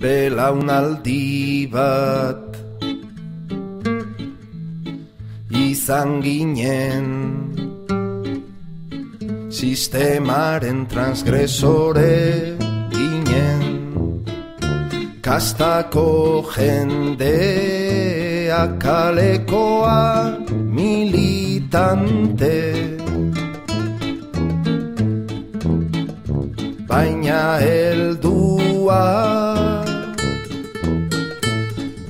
belaunaldi bat izan ginen, sistemaren transgresore ginen, kastako jendea, kalekoa, militante. Baina heldua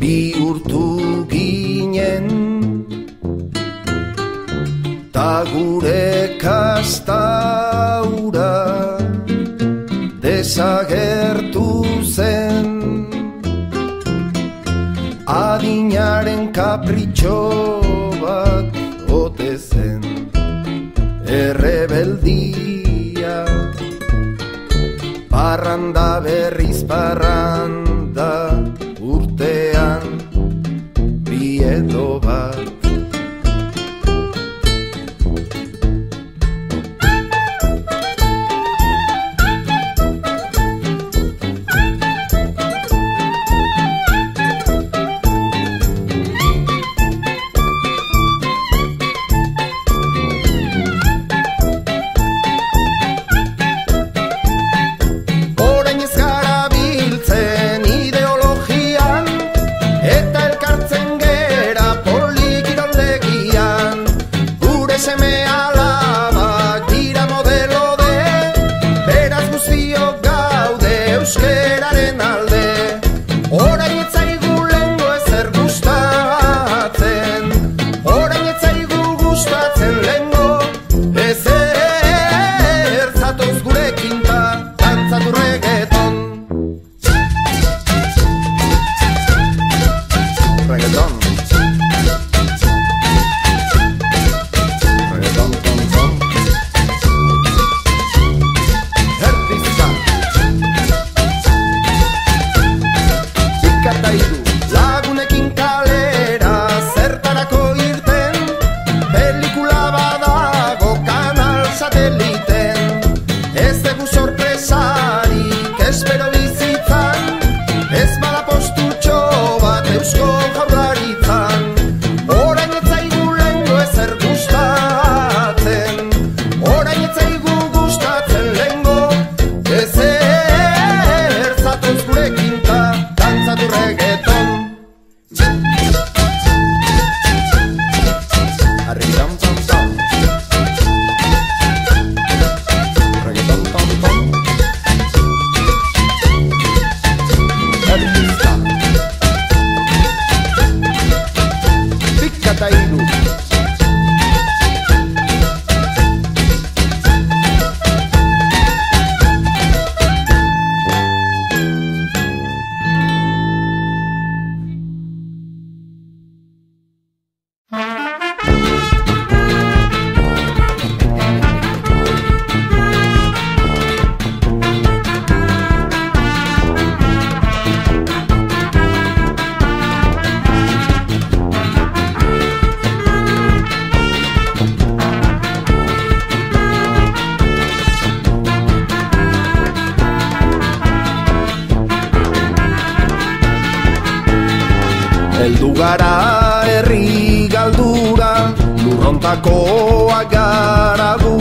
bihurtu ginen, ta gure kasta hura desagertu zen, adinaren kapritxo bat ote zen errebeldia, parranda berriz parranda urtean biedo bat. Heldu gara herri galdura, lurrontakoa gara gu,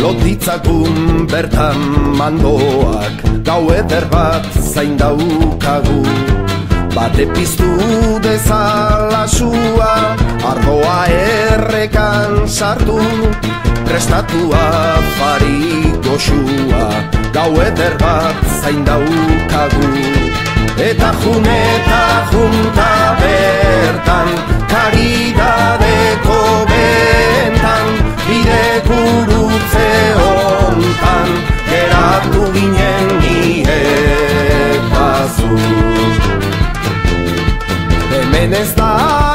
lotitzagun bertan mandoak, gau eder bat zain daukagu. Bate piztu dezala sua, ardoa errekan sartu, prestatua farik goxua, gau eder bat zain daukagu. Eta junta bertan, karidadeko bentan, bide gurutze hontan, geratu ginen ni ekazu. Hemen ez da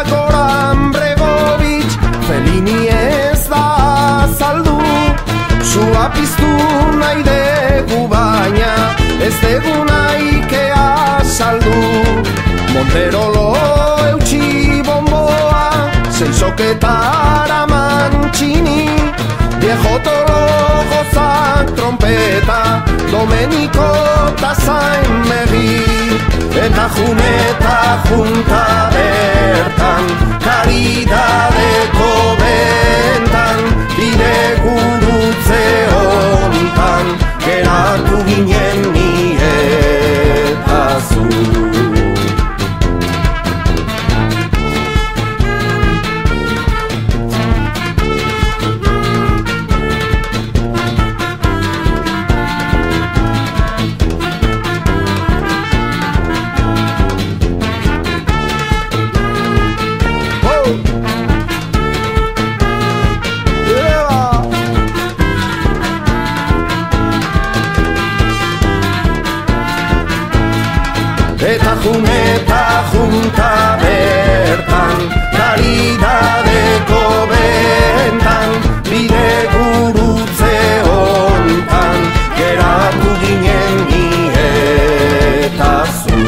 Goran Bregovic, Felini ez da azaldu, sua piztu nahi dugu baina, ez dugu nahi saldu. Montero lo eutxi bomboa, seizoketara mantxini, viejo toro gozak trompeta, Domenico eta zain begi, eta junta bertan, karidadeko bentan, bide gurutze hontan, geratu ginen ni eta zu. Eta junta bertan, karidadeko bentan, bide gurutze hontan, geratu ginen ni eta zu.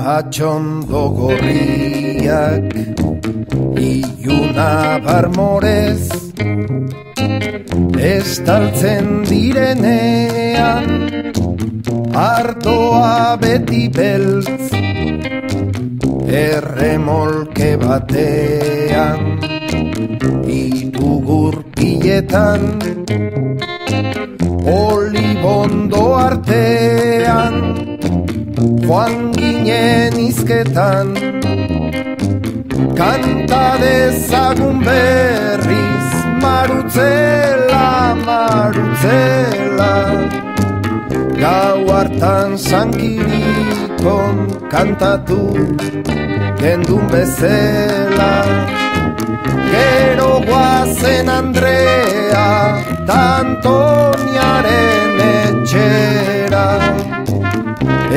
atxondo gorriak, iluna barmorez, estaltzen direnean, ardoa beti beltz, erremolke batean, itugurkiletan, olibondo artean, joan ginen izketan, kanta dezagun berriz, marutzela, marutzela. Gau hartan San Quiricon kantatu gendun bezela. Gero guazen Andrea Antoniaren etxera,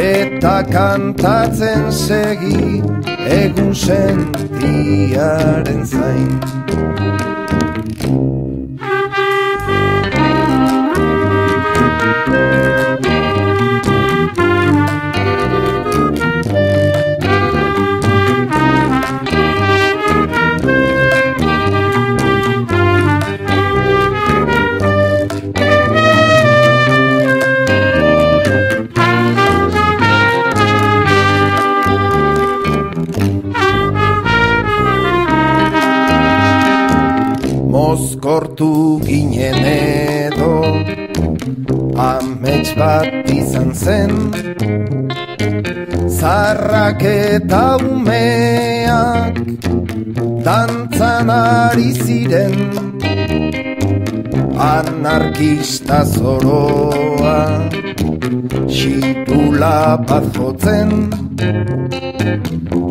eta kantatzen segi egun sentiaren zain. Mozkortu ginen edo, amets bat izan zen, zarrak eta umeak dantzan ari ziren, anarkista zoroa, xitula bat jotzen,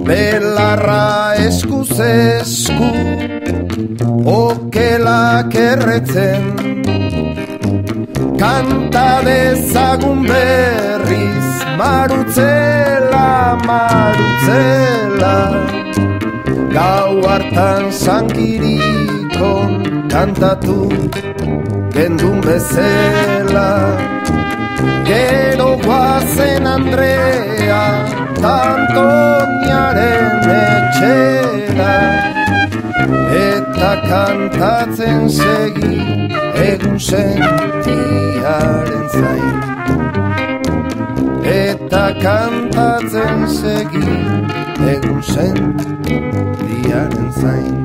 belarra eskuz esku, okelak erretzen. Kanta dezagun berriz, marutzela, marutzela. Gau hartan San Quiricon kantatu gendun bezela. Gero guazen Andrea Antoniaren etxera, eta kantatzen segi egun sentiaren zain. Eta kantatzen segi egun sentiaren zain.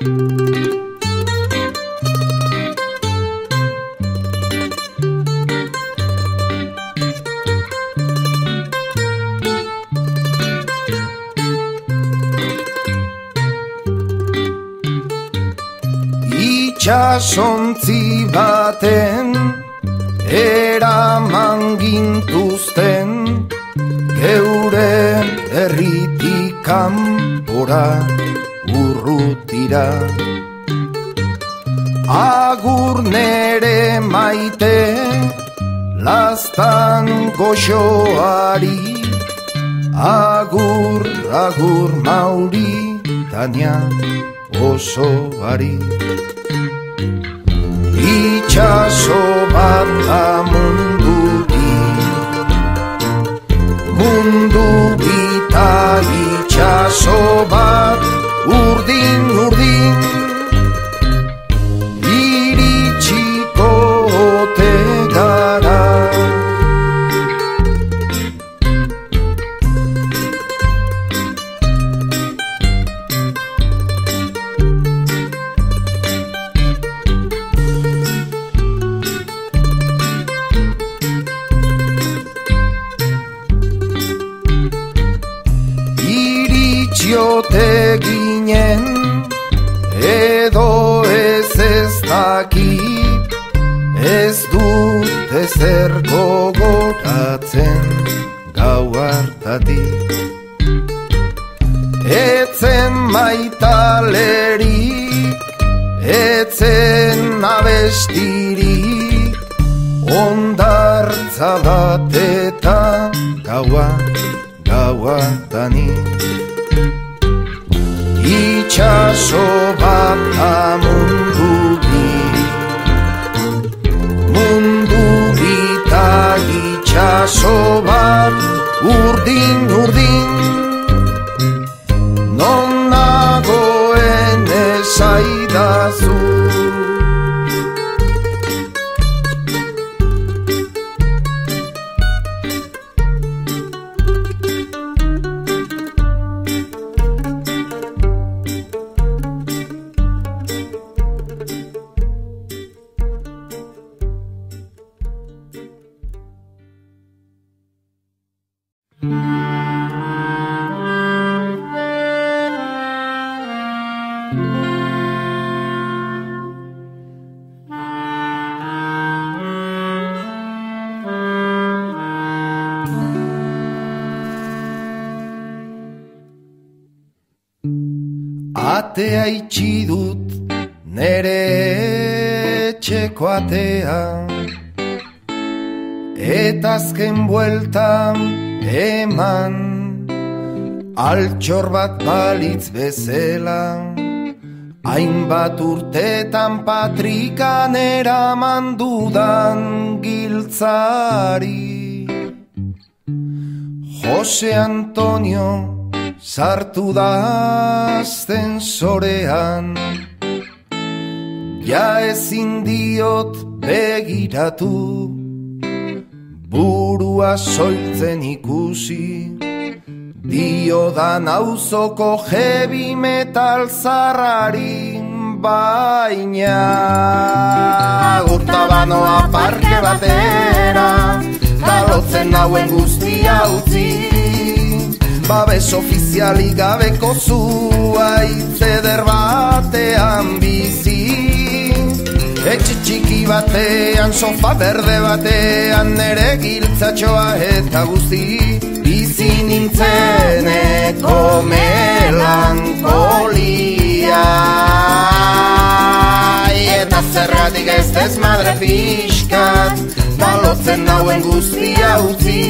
Itxasontzi baten eraman gintuzten geure herritik kanpora urrutira. Agur nere maite lastan goxoari, agur agur Mauritania osoari. Itxaso bat da munduti, mundu bita itxaso bat, urdin, urdin iritsiko ote gara. Ote ginen edo ez ez dakit, ez dut ezer gogoratzen gau hartatik. Etzen maitalerik, etzen abestirik, ondartza bat eta gaua, gaua danik. Itxaso bat da mundubi, mundu bita itxaso bat, urdin, urdin non nagoen esaidazu. Atea itxi dut nere etxeko atea, eta azken buelta eman altxor bat balitz bezela. Hainbat urtetan patrikan eraman dudan giltzari. Jose Antonio sartu da ascensorean, ja ezin diot begiratu, burua soiltzen ikusi. Diodan auzoko heavy metal zarrari baina, gurta banoa parke batera, talotzen hauen guztia utzi. Babes ofiziali gabeko zuaitz eder batean bizi, etxe txiki batean, sofa berde batean, nere giltzatxoa eta guzti. Bizi nintzeneko melankolia, eta zerratik ez desmadre pixkat, balotzen hauen guztia utzi.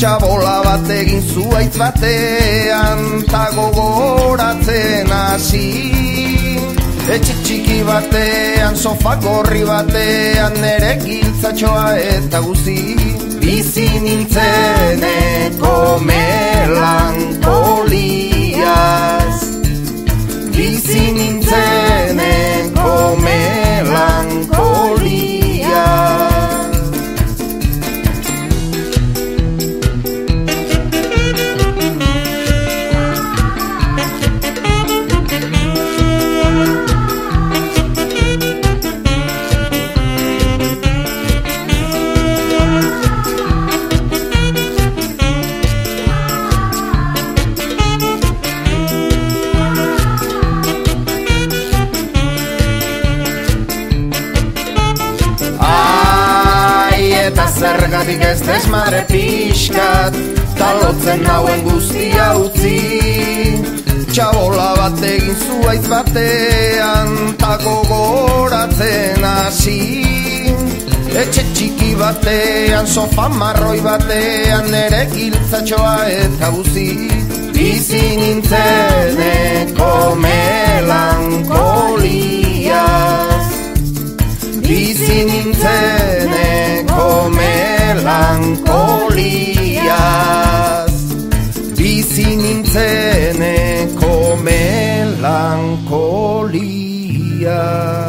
Txabola bat egin zuaitz batean, ta gogoratzen hasi. Etxe txiki batean, sofa gorri batean, nere giltzatxoa eta guzi. Bizi nintzeneko melankoliaz, bizi nintzeneko melankoliaz. zergatik ez desmadre pixkat, talotzen nauen guztia utzi. Txabola bat egin zuaiz batean, tako gogoratzen hasi. Etxe txiki batean, sofa marroi batean, nere giltzatxoa eta buzi. Bizi nintzeneko melankoliaz, bizi nintzeneko melankoliaz, bizi nintzeneko melankoliaz.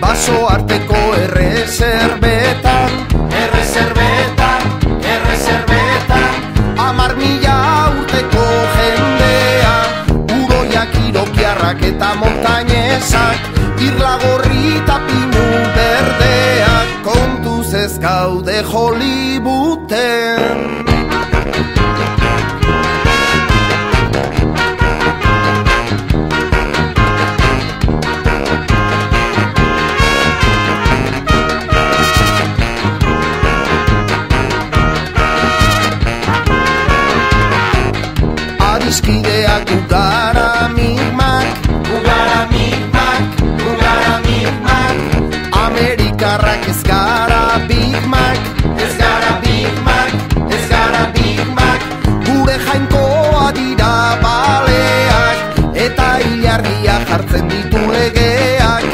Baso arteko erreserbetan, erreserbetan, erreserbetan, 10.000 urteko jendea, uroiak, irokiarrak eta montañesak, irla gorrita pinu berdeak, kontuz ez gaude Hollywoodten. Adiskideak ugara mikmak, ugara mikmak, amerikarrak ez gara bigmak, ez gara bigmak, ez gara bigmak, gure jainkoa dira baleak, eta hilarria jartzen ditu legeak,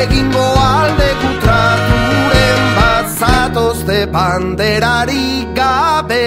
egingo aldegu traturen bat, zatozte banderarik gabe.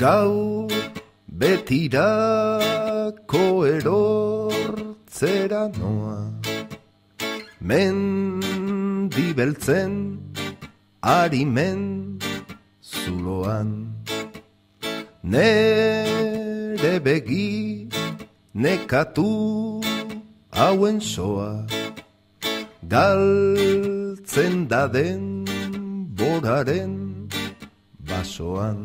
Gau betirako erortzera noa, mendibeltzen arimen zuloan, nere begi nekatu hauen soa, galtzen da denboraren basoan.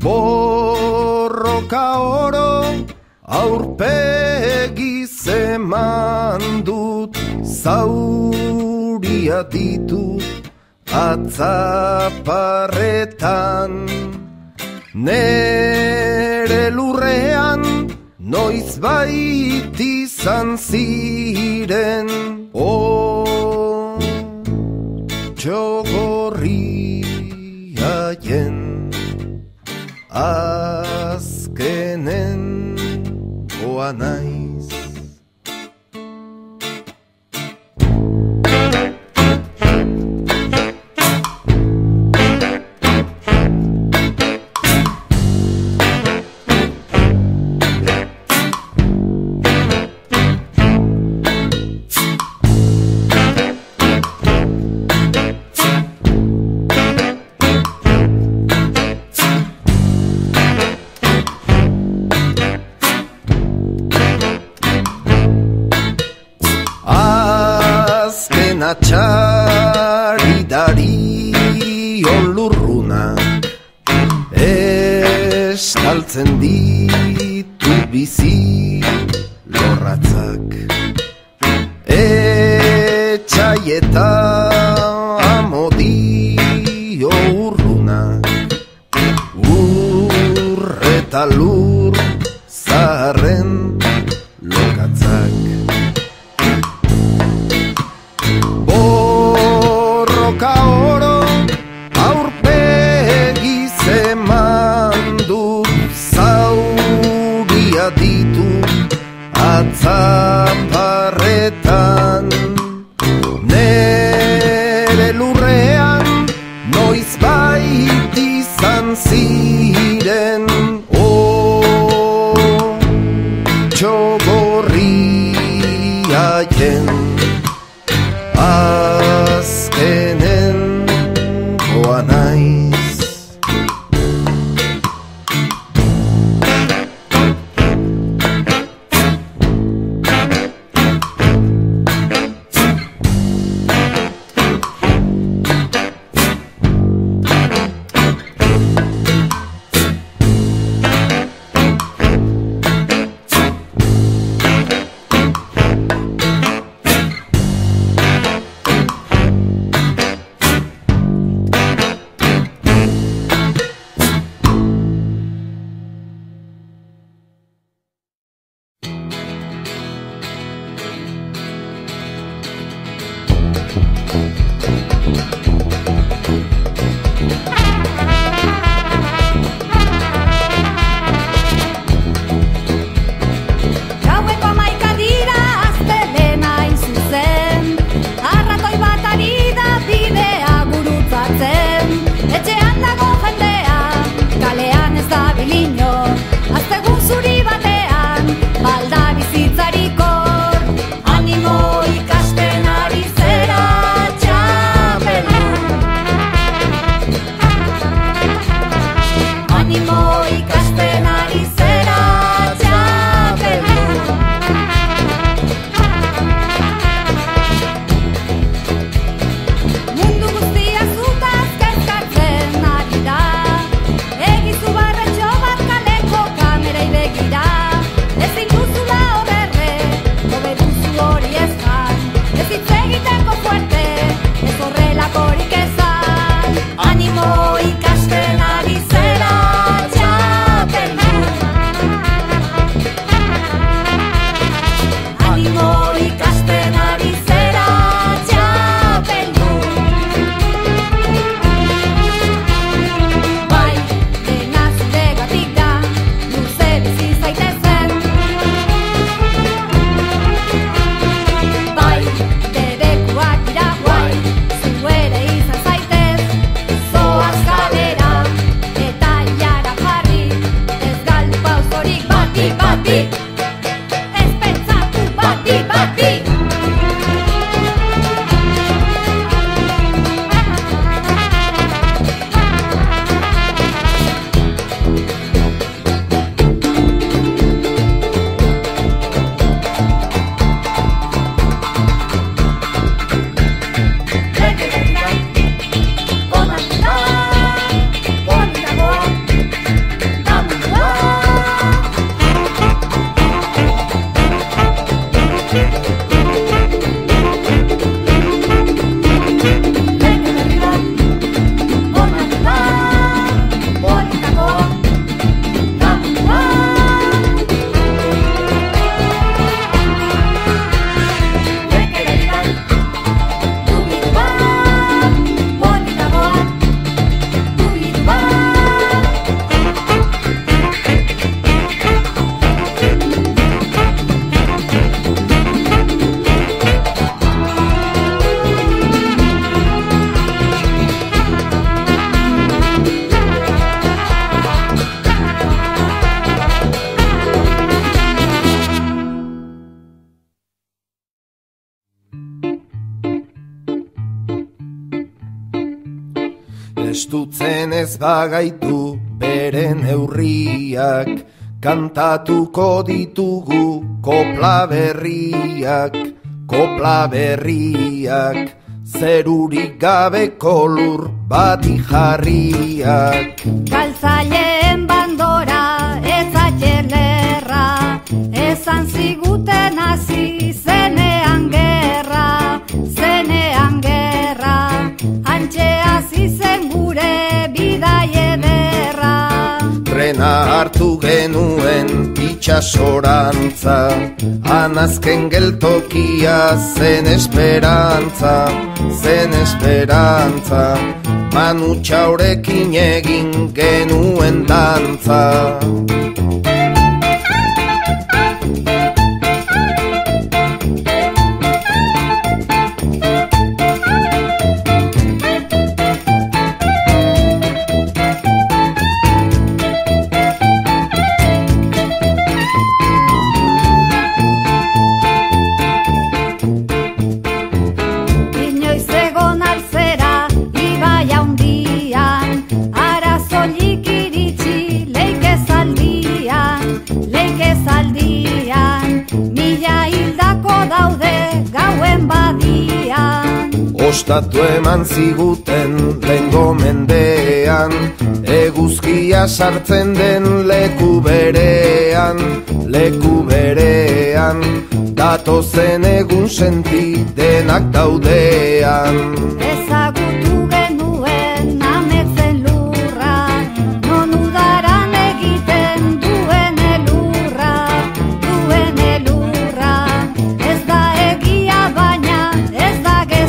Borroka oro aurpegi zeman dut zauria ditu atzaparretan, nere lurrean noizbait izan ziren txogorriaien azkenen goa naiz. Txarri darion lurruna estaltzen ditu bizi lorratzak, etxaieta amodio urruna, urreta lur zaharren lokatzak. Zaparretan, nere lurrean noizbait izan ziren txogorriaien azkenen goa naiz. Ánimo ikasten ari zera txapela. estutzen ez bagaitu bere neurriak, kantatuko ditugu kopla berriak, zerurik gabeko lur bati jarriak. Galtzaileen bandora ez aierlerra, esan ziguten hasi zenean gerra, antxe hasi zen gure bidaie derra. Trena hartu genuen itxasorantza, anazken geltokia zen esperantza, manutxaurekin egin genuen dantza. Ostatu eman ziguten lengo mendean, eguzkia sartzen den leku berean, datozen egun senti denak daudean. Ezagutu genuen ametzen lurra, non udaran egiten duen elurra, ez da egia baina ez da gezurra.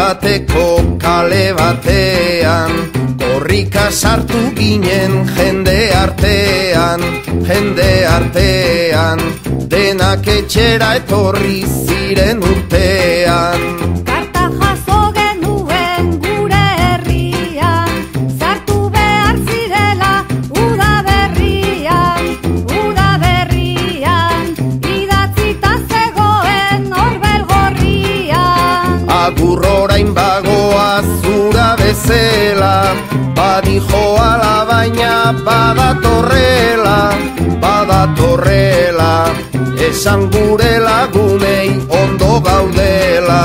Bateko kale batean, korrika sartu ginen jende artean, denak etxera etorri ziren urtean. Aburrorain bagoa zura bezela, badijoa labaina badatorrela, esan gure lagunei ondo gaudela.